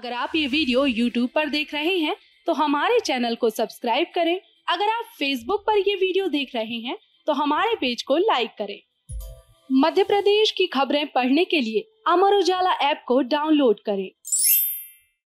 अगर आप ये वीडियो YouTube पर देख रहे हैं तो हमारे चैनल को सब्सक्राइब करें। अगर आप Facebook पर ये वीडियो देख रहे हैं तो हमारे पेज को लाइक करें। मध्य प्रदेश की खबरें पढ़ने के लिए अमर उजाला ऐप को डाउनलोड करें।